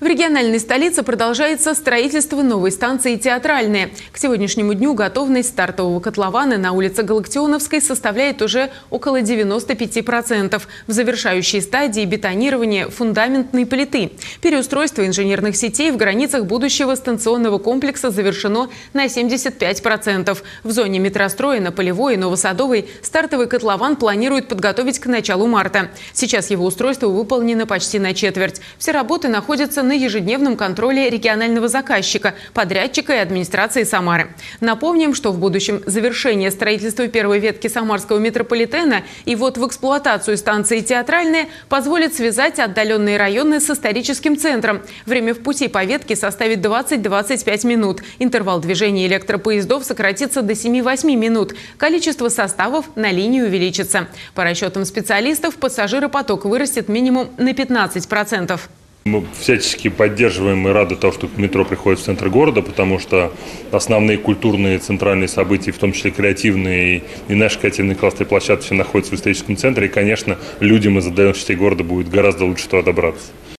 В региональной столице продолжается строительство новой станции «Театральная». К сегодняшнему дню готовность стартового котлована на улице Галактионовской составляет уже около 95%. В завершающей стадии бетонирование фундаментной плиты. Переустройство инженерных сетей в границах будущего станционного комплекса завершено на 75%. В зоне метростроя на Полевой и Новосадовой стартовый котлован планируют подготовить к началу марта. Сейчас его устройство выполнено почти на четверть. Все работы находятся на ежедневном контроле регионального заказчика, подрядчика и администрации Самары. Напомним, что в будущем завершение строительства первой ветки Самарского метрополитена и ввод в эксплуатацию станции «Театральная» позволит связать отдаленные районы с историческим центром. Время в пути по ветке составит 20-25 минут. Интервал движения электропоездов сократится до 7-8 минут. Количество составов на линии увеличится. По расчетам специалистов, пассажиропоток вырастет минимум на 15%. Мы всячески поддерживаем и рады того, что метро приходит в центр города, потому что основные культурные центральные события, в том числе креативные и наши креативные классные площадки, все находятся в историческом центре. И, конечно, людям из отдаленных частей города будет гораздо лучше туда добраться.